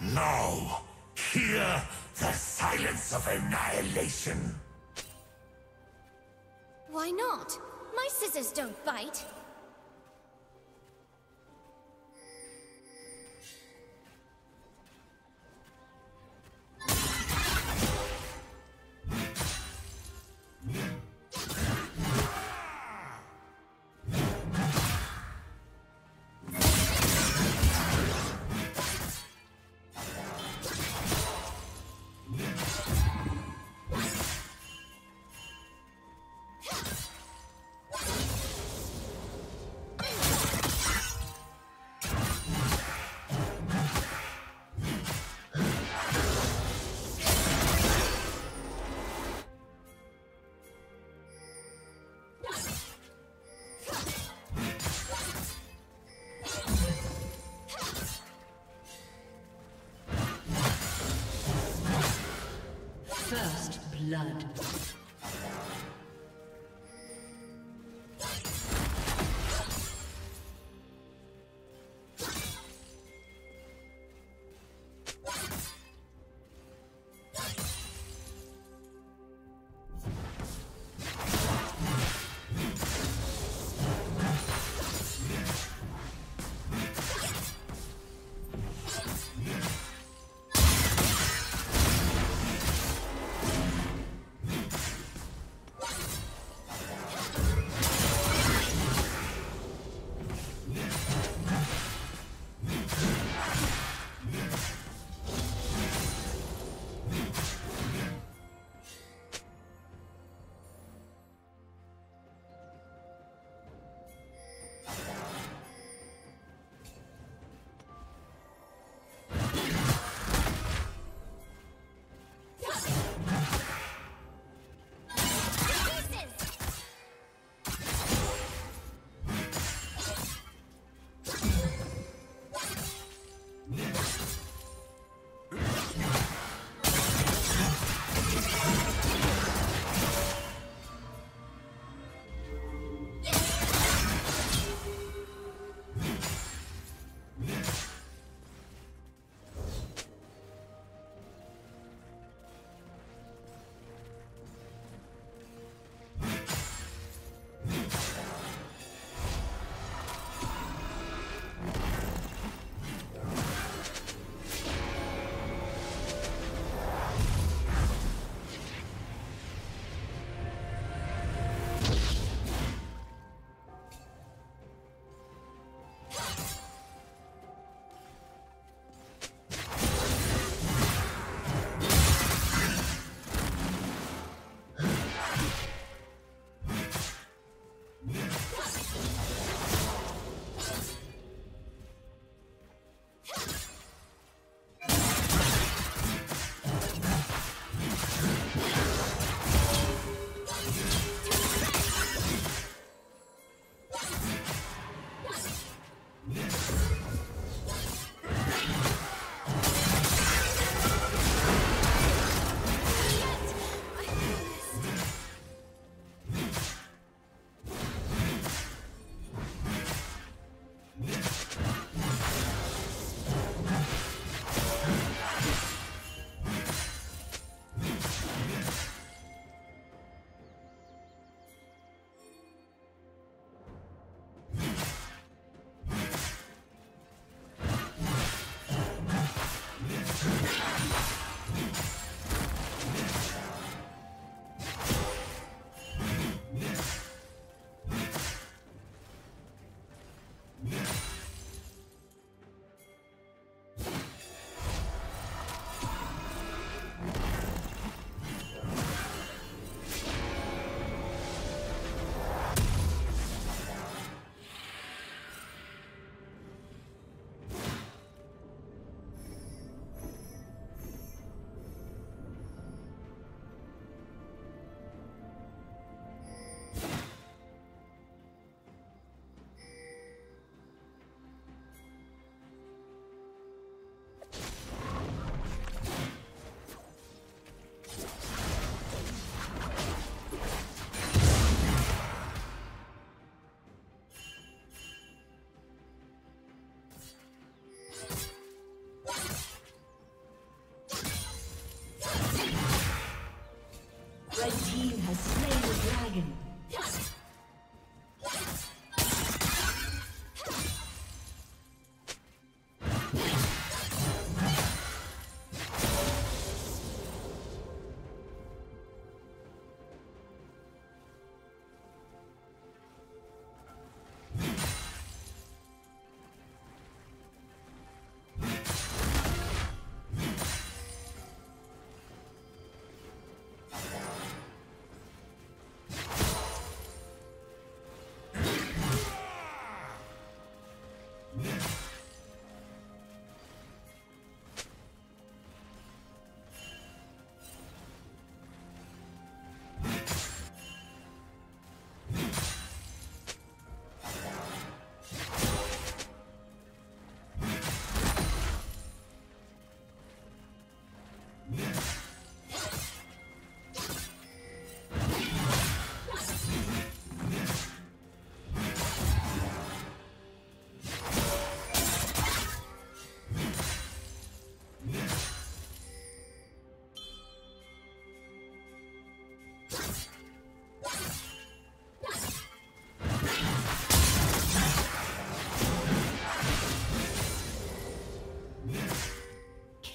No! Hear the silence of annihilation! Why not? My scissors don't bite! First blood.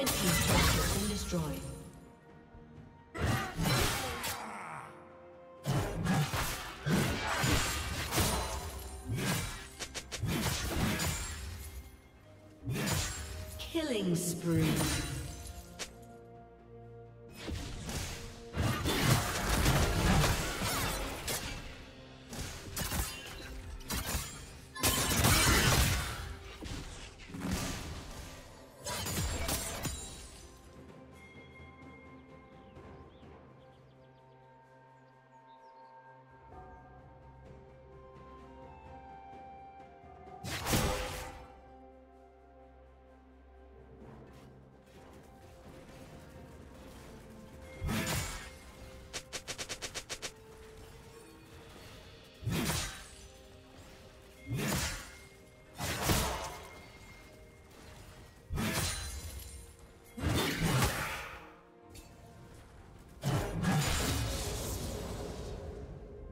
Red team's turret has been destroyed. Killing spree.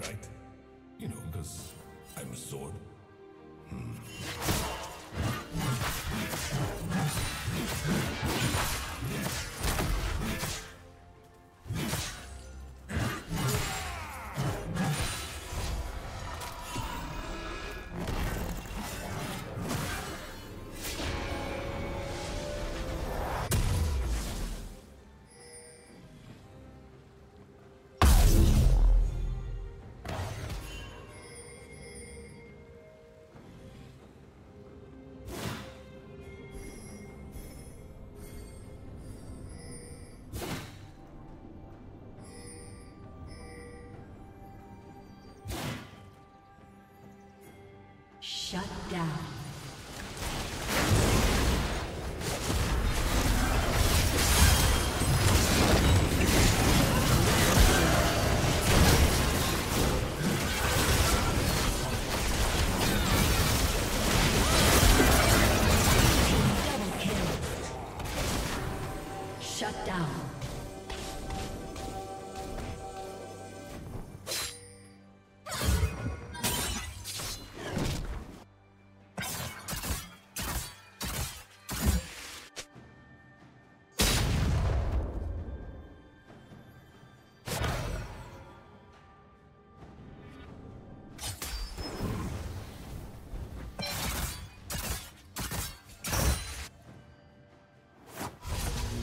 Right? You know, because I'm a sword. Shut down. Double kill. Shut down.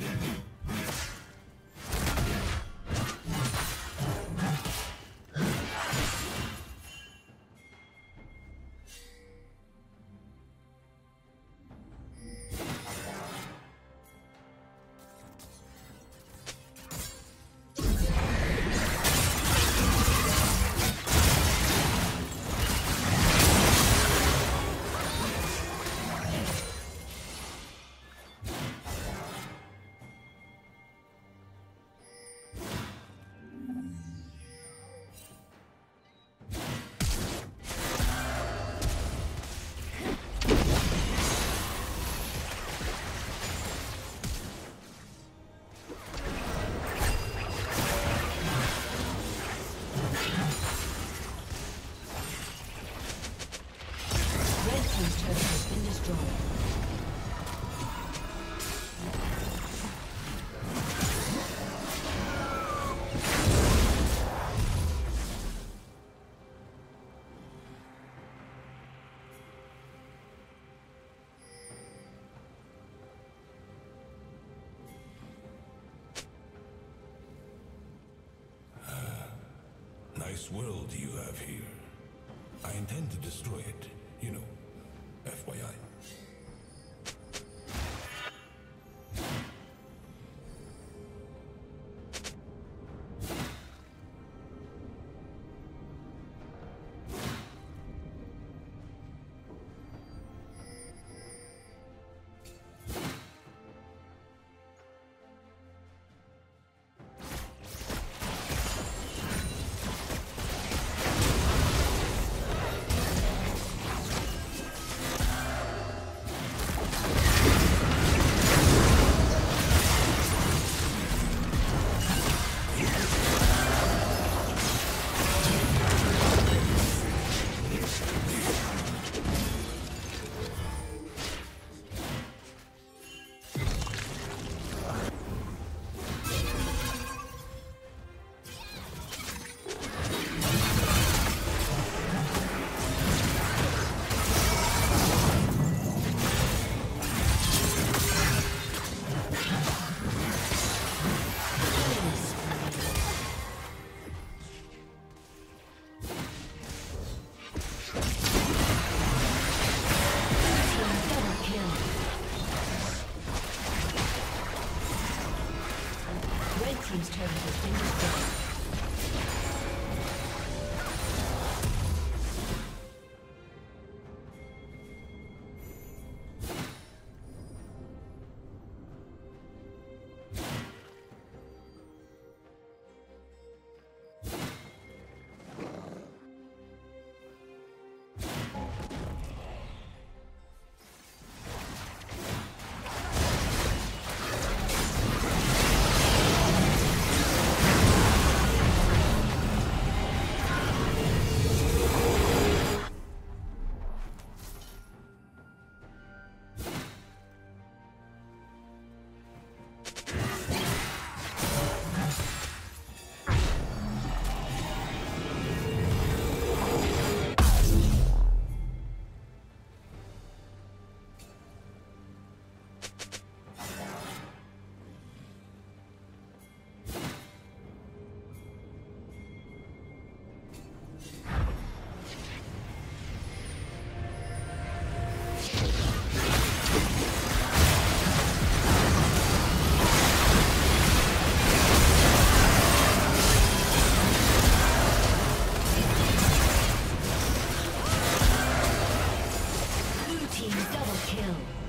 Yeah. turret has been destroyed. Nice world you have here. I intend to destroy it, you know, FYI. Double kill.